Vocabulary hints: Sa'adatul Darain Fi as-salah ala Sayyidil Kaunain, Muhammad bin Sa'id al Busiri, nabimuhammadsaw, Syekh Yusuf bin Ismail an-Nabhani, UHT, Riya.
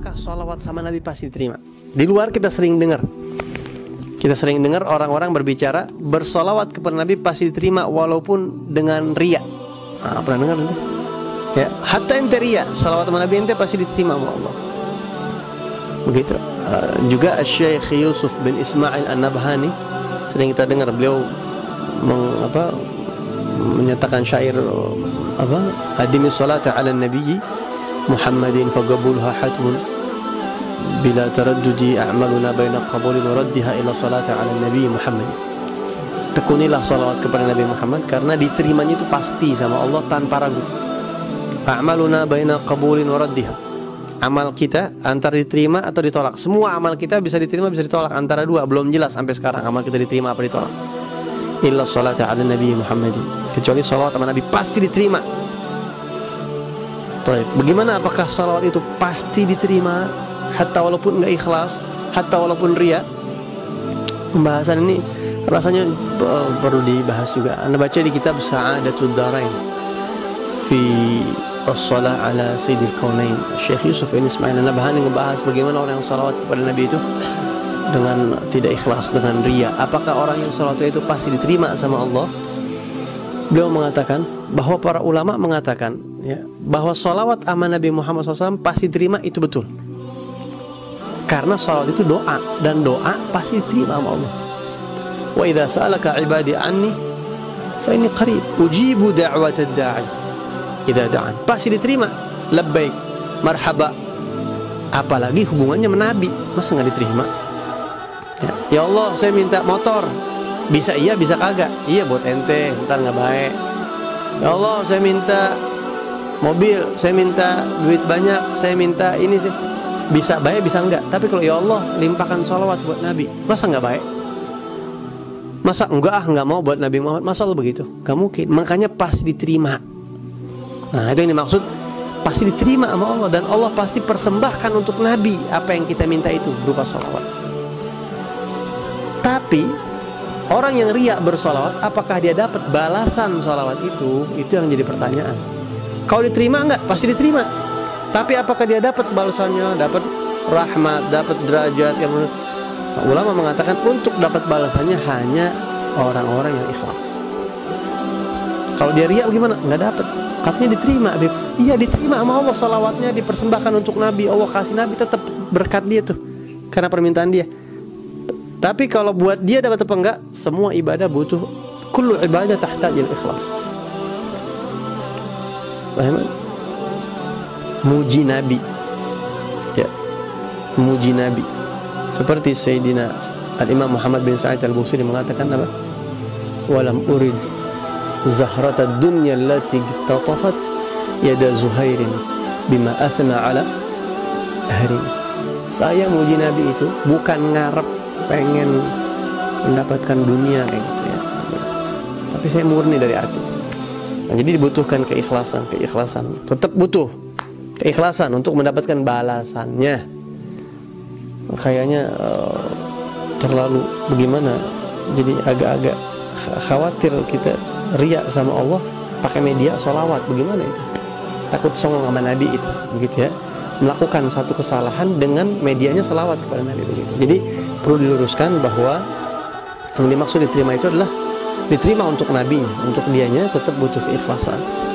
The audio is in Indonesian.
apakah sholawat sama Nabi pasti diterima? Di luar kita sering dengar orang-orang berbicara bersolawat kepada Nabi pasti diterima walaupun dengan riya. Nah, pernah dengar itu? Ya, hatta ente riya, salawat sama Nabi ente pasti diterima sama Allah. Begitu. Juga Syekh Yusuf bin Ismail an-Nabhani sering kita dengar beliau menyatakan syair adimi salata 'ala an-nabi Muhammadin faqabulha hatmun bila taraddudi a'maluna baina qabulin wa raddiha ila salata 'ala an-nabi Muhammad. Tekunilah salawat kepada Nabi Muhammad karena diterimanya itu pasti sama Allah tanpa ragu. A'maluna baina qabulin wa raddiha. Amal kita antara diterima atau ditolak. Semua amal kita bisa diterima, bisa ditolak. Antara dua, belum jelas sampai sekarang amal kita diterima apa ditolak. Illa sholata ala Nabi Muhammad, kecuali sholawat sama Nabi pasti diterima. Baik, bagaimana apakah sholawat itu pasti diterima hatta walaupun nggak ikhlas, hatta walaupun riya? Pembahasan ini rasanya perlu dibahas juga. Anda baca di kitab Sa'adatul Darain Fi as-salah ala Sayyidil Kaunain, Syekh Yusuf bin Ismail an-Nabhani ngebahas bagaimana orang yang salawat kepada Nabi itu dengan tidak ikhlas, dengan riya, apakah orang yang salawatnya itu pasti diterima sama Allah. Beliau mengatakan bahwa para ulama mengatakan ya, bahwa salawat sama Nabi Muhammad SAW pasti diterima itu betul, karena salawat itu doa, dan doa pasti diterima sama Allah. Wa idha sa'alaka ibadi anni fa inni qarib ujibu da'wata ad-da'i idza da'an, pasti diterima. Labbaik marhaba, apalagi hubungannya sama Nabi, masa nggak diterima? Ya Allah, saya minta motor, bisa iya bisa kagak? Iya buat ente, ntar nggak baik. Ya Allah, saya minta mobil, saya minta duit banyak, saya minta ini sih, bisa baik bisa enggak. Tapi kalau ya Allah limpahkan sholawat buat Nabi, masa nggak baik? Masa nggak mau buat Nabi Muhammad, masa lo begitu? Nggak mungkin. Makanya pasti diterima. Nah, itu yang dimaksud pasti diterima sama Allah, dan Allah pasti persembahkan untuk Nabi apa yang kita minta itu berupa sholawat. Tapi orang yang riya bersolawat, apakah dia dapat balasan sholawat itu? Itu yang jadi pertanyaan. Kalau diterima enggak? Pasti diterima. Tapi apakah dia dapat balasannya? Dapat rahmat, dapat derajat? Yang ulama mengatakan untuk dapat balasannya hanya orang-orang yang ikhlas. Kalau dia riya gimana? Enggak dapat. Katanya diterima, Beb. Iya diterima sama Allah, salawatnya dipersembahkan untuk Nabi, Allah kasih Nabi, tetap berkat dia tuh karena permintaan dia. Tapi kalau buat dia dapat apa enggak? Semua ibadah butuh, kullu ibadah tahtajil ikhlas. Paham? Muji Nabi, ya, muji Nabi. Seperti Sayyidina Al-Imam Muhammad bin Sa'id al Busiri mengatakan apa? Walam urid zahrata dunya allati tatafat yada Zuhairin bima athna ala ahrin. Saya muji Nabi itu bukan ngarep pengen mendapatkan dunia kayak gitu ya, tapi saya murni dari hati. Nah, jadi dibutuhkan keikhlasan, tetap butuh keikhlasan untuk mendapatkan balasannya. Kayaknya terlalu bagaimana, jadi agak-agak khawatir kita riya sama Allah pakai media sholawat, bagaimana itu? Takut songong sama Nabi itu, begitu ya? Melakukan satu kesalahan dengan medianya sholawat kepada Nabi, begitu. Jadi perlu diluruskan bahwa yang dimaksud diterima itu adalah diterima untuk Nabi, untuk dianya tetap butuh keikhlasan.